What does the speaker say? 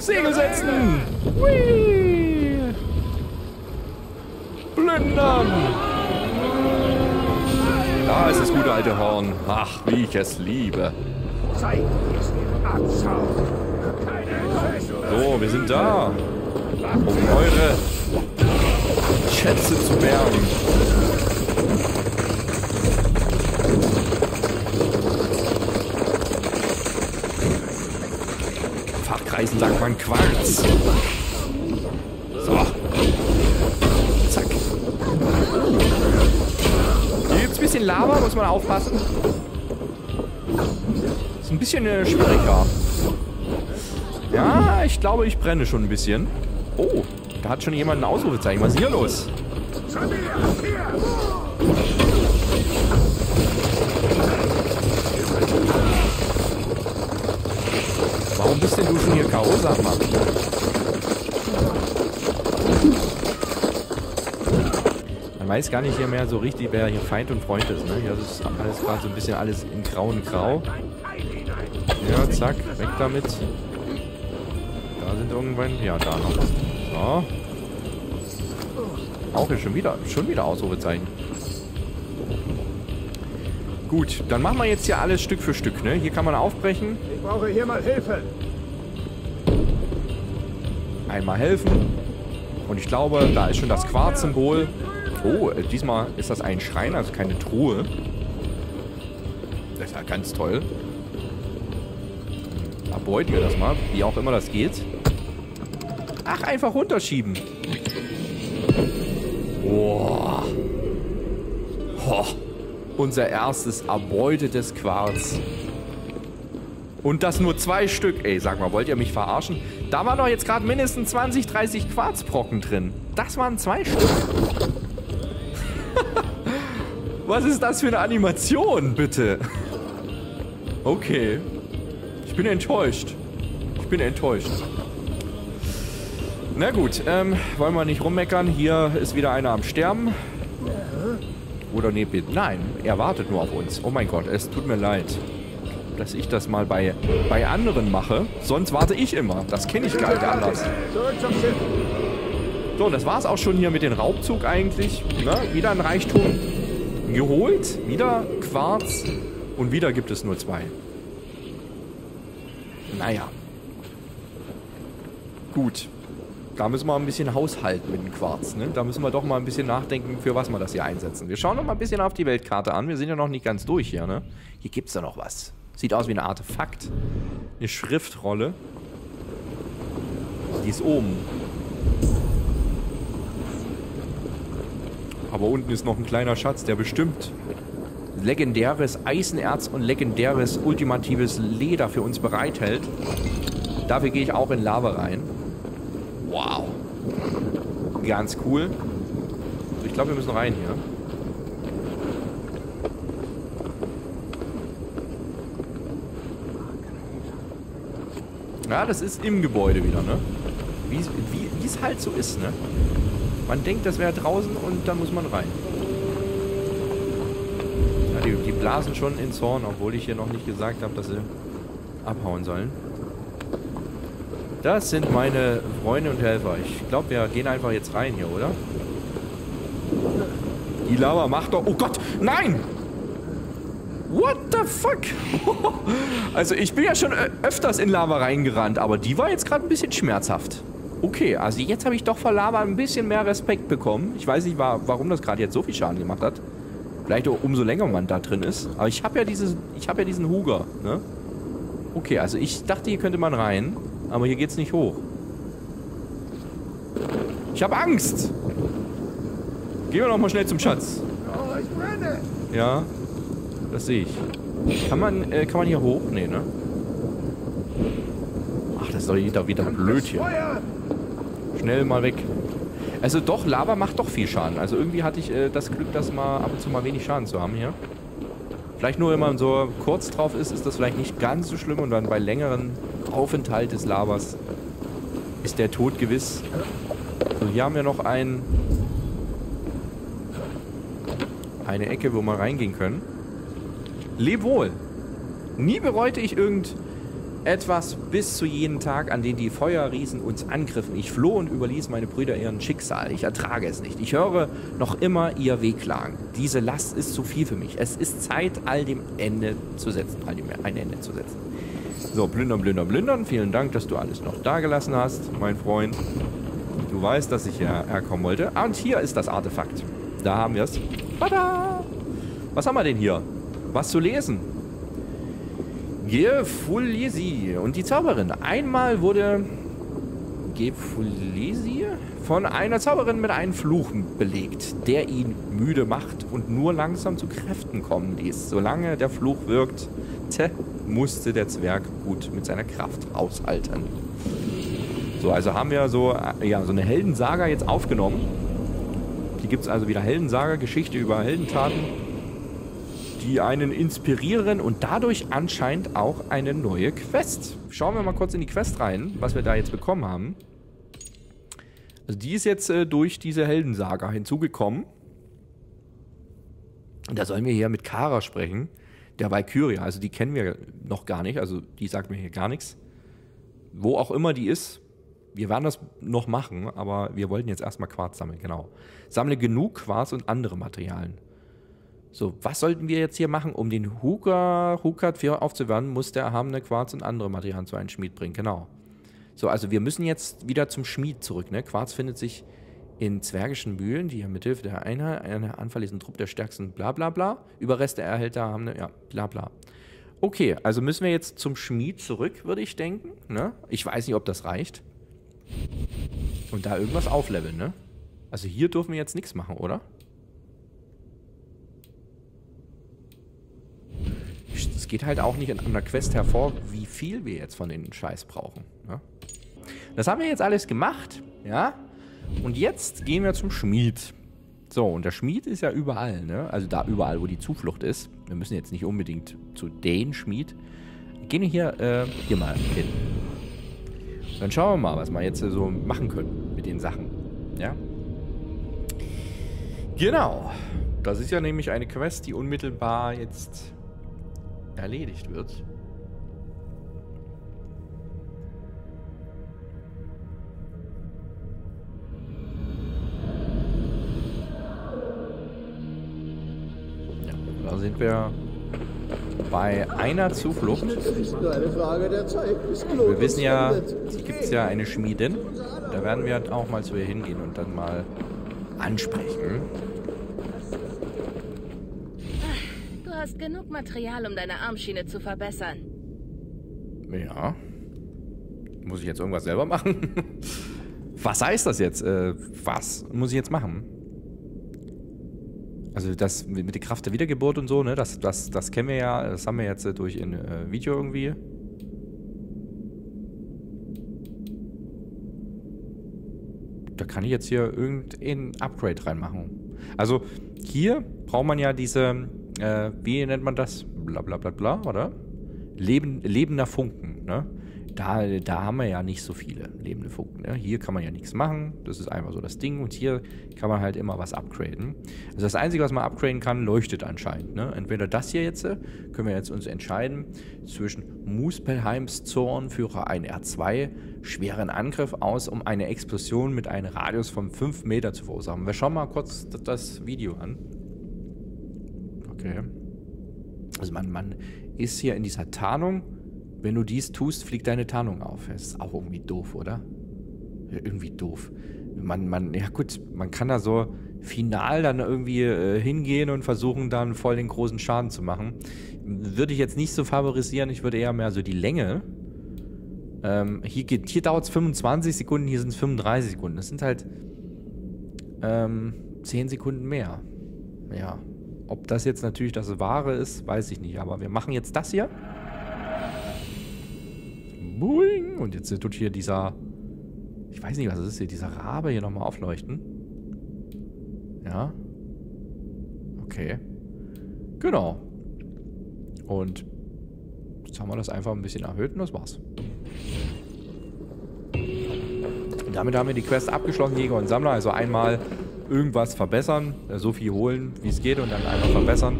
Segel setzen! Whee! Plündern! Da ist das gute alte Horn. Ach, wie ich es liebe. So, wir sind da, um eure Schätze zu bergen. Sackmann Quarz. So. Zack. Hier gibt es ein bisschen Lava, muss man aufpassen. Ist ein bisschen schwieriger. Ja, ich glaube, ich brenne schon ein bisschen. Oh, da hat schon jemand ein Ausrufezeichen. Was ist hier los? Warum bist denn du schon hier K.O., sag mal? Man weiß gar nicht hier mehr so richtig, wer hier Feind und Freund ist, ne? Hier ist alles gerade so ein bisschen alles in Grau und Grau. Ja, zack, weg damit. Da sind irgendwann... Ja, da noch. So. Auch hier schon wieder Ausrufezeichen. Gut, dann machen wir jetzt hier alles Stück für Stück, ne? Hier kann man aufbrechen. Ich brauche hier mal Hilfe. Einmal helfen. Und ich glaube, da ist schon das Quarz-Symbol. Oh, diesmal ist das ein Schrein, also keine Truhe. Das ist ja ganz toll. Da beuten wir das mal, wie auch immer das geht. Ach, einfach runterschieben. Boah. Ho. Unser erstes erbeutetes Quarz. Und das nur 2 Stück. Ey, sag mal, wollt ihr mich verarschen? Da waren doch jetzt gerade mindestens 20, 30 Quarzbrocken drin. Das waren 2 Stück. Was ist das für eine Animation, bitte? Okay. Ich bin enttäuscht. Ich bin enttäuscht. Na gut, wollen wir nicht rummeckern. Hier ist wieder einer am Sterben. Oder nee, nein, er wartet nur auf uns. Oh mein Gott, es tut mir leid, dass ich das mal bei anderen mache. Sonst warte ich immer. Das kenne ich gar nicht anders. So, und das war's auch schon hier mit dem Raubzug eigentlich. Na, wieder ein Reichtum geholt, wieder Quarz und wieder gibt es nur 2. Naja. Gut. Da müssen wir ein bisschen haushalten mit dem Quarz, ne? Da müssen wir doch mal ein bisschen nachdenken, für was wir das hier einsetzen. Wir schauen noch mal ein bisschen auf die Weltkarte an. Wir sind ja noch nicht ganz durch hier, ne? Hier gibt's da noch was. Sieht aus wie ein Artefakt. Eine Schriftrolle. Die ist oben. Aber unten ist noch ein kleiner Schatz, der bestimmt legendäres Eisenerz und legendäres ultimatives Leder für uns bereithält. Dafür gehe ich auch in Lava rein. Wow. Ganz cool. Ich glaube, wir müssen rein hier. Ja, das ist im Gebäude wieder, ne? Wie es halt so ist, ne? Man denkt, das wäre draußen und dann muss man rein. Ja, die blasen schon in Zorn, obwohl ich hier noch nicht gesagt habe, dass sie abhauen sollen. Das sind meine Freunde und Helfer. Ich glaube, wir gehen einfach jetzt rein hier, oder? Die Lava macht doch... Oh Gott, nein! What the fuck? Also ich bin ja schon öfters in Lava reingerannt, aber die war jetzt gerade ein bisschen schmerzhaft. Okay, also jetzt habe ich doch vor Lava ein bisschen mehr Respekt bekommen. Ich weiß nicht, warum das gerade jetzt so viel Schaden gemacht hat. Vielleicht auch umso länger man da drin ist. Aber ich habe ja diesen Huger, ne? Okay, also ich dachte, hier könnte man rein. Aber hier geht's nicht hoch. Ich habe Angst. Gehen wir noch mal schnell zum Schatz. Ja, das sehe ich. Kann man hier hoch? Nee, ne? Ach, das ist doch wieder blöd hier. Schnell mal weg. Also doch, Lava macht doch viel Schaden. Also irgendwie hatte ich das Glück, dass mal ab und zu mal wenig Schaden zu haben hier. Vielleicht nur, wenn man so kurz drauf ist, ist das vielleicht nicht ganz so schlimm und dann bei längeren Aufenthalt des Lavas ist der Tod gewiss. So, hier haben wir noch eine Ecke, wo wir reingehen können. Leb wohl! Nie bereute ich Etwas bis zu jedem Tag, an dem die Feuerriesen uns angriffen. Ich floh und überließ meine Brüder ihren Schicksal. Ich ertrage es nicht. Ich höre noch immer ihr Wehklagen. Diese Last ist zu viel für mich. Es ist Zeit, all dem Ende zu setzen. Ein Ende zu setzen. So, plündern, plündern, plündern. Vielen Dank, dass du alles noch da gelassen hast, mein Freund. Du weißt, dass ich hier herkommen wollte. Und hier ist das Artefakt. Da haben wir es. Tada! Was haben wir denn hier? Was zu lesen? Gefulesi und die Zauberin. Einmal wurde Gefulesi von einer Zauberin mit einem Fluch belegt, der ihn müde macht und nur langsam zu Kräften kommen ließ. Solange der Fluch wirkte, musste der Zwerg gut mit seiner Kraft aushalten. So, also haben wir so eine Heldensaga jetzt aufgenommen. Hier gibt es also wieder Heldensaga, Geschichte über Heldentaten, die einen inspirieren und dadurch anscheinend auch eine neue Quest. Schauen wir mal kurz in die Quest rein, was wir da jetzt bekommen haben. Also die ist jetzt durch diese Heldensaga hinzugekommen. Und da sollen wir hier mit Kara sprechen, der Valkyria. Also die kennen wir noch gar nicht, also die sagt mir hier gar nichts. Wo auch immer die ist, wir werden das noch machen, aber wir wollten jetzt erstmal Quarz sammeln, genau. Sammle genug Quarz und andere Materialien. So, was sollten wir jetzt hier machen? Um den Hugathjofr aufzuwärmen, muss der erhabene Quarz und andere Materialien zu einem Schmied bringen. Genau. So, also wir müssen jetzt wieder zum Schmied zurück. Ne? Quarz findet sich in zwergischen Mühlen, die er mithilfe der Einheit einer anfallenden Truppe der stärksten bla bla bla. Überreste erhält der erhabene, ja, bla bla. Okay, also müssen wir jetzt zum Schmied zurück, würde ich denken. Ne? Ich weiß nicht, ob das reicht. Und da irgendwas aufleveln, ne? Also hier dürfen wir jetzt nichts machen, oder? Es geht halt auch nicht in einer Quest hervor, wie viel wir jetzt von den Scheiß brauchen. Ne? Das haben wir jetzt alles gemacht, ja? Und jetzt gehen wir zum Schmied. So, und der Schmied ist ja überall, ne? Also da überall, wo die Zuflucht ist. Wir müssen jetzt nicht unbedingt zu den Schmied. Gehen wir hier mal hin. Dann schauen wir mal, was wir jetzt so machen können mit den Sachen, ja? Genau. Das ist ja nämlich eine Quest, die unmittelbar jetzt erledigt wird. Ja, da sind wir bei einer Zuflucht. Wir wissen ja, es gibt ja eine Schmiedin. Da werden wir auch mal zu ihr hingehen und dann mal ansprechen. Du hast genug Material, um deine Armschiene zu verbessern. Ja. Muss ich jetzt irgendwas selber machen? Was heißt das jetzt? Was muss ich jetzt machen? Also das mit der Kraft der Wiedergeburt und so, ne? Das kennen wir ja. Das haben wir jetzt durch ein Video irgendwie. Da kann ich jetzt hier irgendein Upgrade reinmachen. Also hier braucht man ja diese... wie nennt man das? Bla bla bla bla, oder? Lebender Funken, ne? Da haben wir ja nicht so viele lebende Funken, ne? Hier kann man ja nichts machen, das ist einfach so das Ding. Und hier kann man halt immer was upgraden. Also das Einzige, was man upgraden kann, leuchtet anscheinend, ne? Entweder das hier jetzt, können wir jetzt uns entscheiden, zwischen Muspelheims Zornführer 1R2 schweren Angriff aus, um eine Explosion mit einem Radius von 5 Meter zu verursachen. Wir schauen mal kurz das Video an. Okay. Also man ist hier in dieser Tarnung. Wenn du dies tust, fliegt deine Tarnung auf. Das ist auch irgendwie doof, oder? Ja, irgendwie doof. Ja gut, man kann da so final dann irgendwie hingehen und versuchen dann voll den großen Schaden zu machen. Würde ich jetzt nicht so favorisieren. Ich würde eher mehr so die Länge. Hier dauert es 25 Sekunden, hier sind es 35 Sekunden. Das sind halt 10 Sekunden mehr. Ja. Ob das jetzt natürlich das Wahre ist, weiß ich nicht. Aber wir machen jetzt das hier. Boing. Und jetzt tut hier dieser... Ich weiß nicht, was es ist hier. Dieser Rabe hier nochmal aufleuchten. Ja. Okay. Genau. Und jetzt haben wir das einfach ein bisschen erhöht und das war's. Und damit haben wir die Quest abgeschlossen, Jäger und Sammler. Also einmal... irgendwas verbessern, so viel holen, wie es geht und dann einfach verbessern.